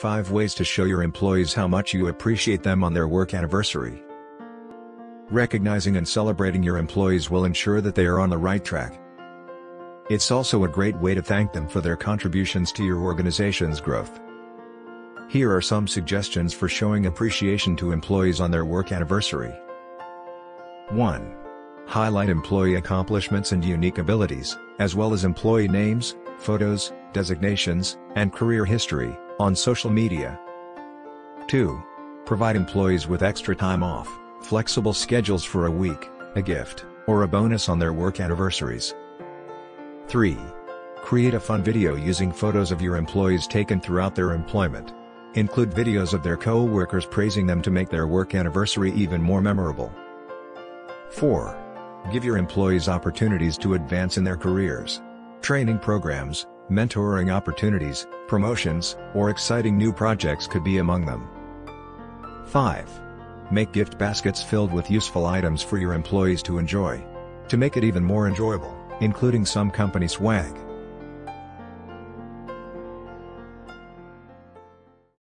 5 Ways to Show Your Employees How Much You Appreciate Them on Their Work Anniversary. Recognizing and celebrating your employees will ensure that they are on the right track. It's also a great way to thank them for their contributions to your organization's growth. Here are some suggestions for showing appreciation to employees on their work anniversary. 1. Highlight employee accomplishments and unique abilities, as well as employee names, photos, designations, and career history, on social media. 2. Provide employees with extra time off, flexible schedules for a week, a gift, or a bonus on their work anniversaries. 3. Create a fun video using photos of your employees taken throughout their employment. Include videos of their co-workers praising them to make their work anniversary even more memorable. 4. Give your employees opportunities to advance in their careers. Training programs, mentoring opportunities, promotions, or exciting new projects could be among them. 5. Make gift baskets filled with useful items for your employees to enjoy. To make it even more enjoyable, including some company swag.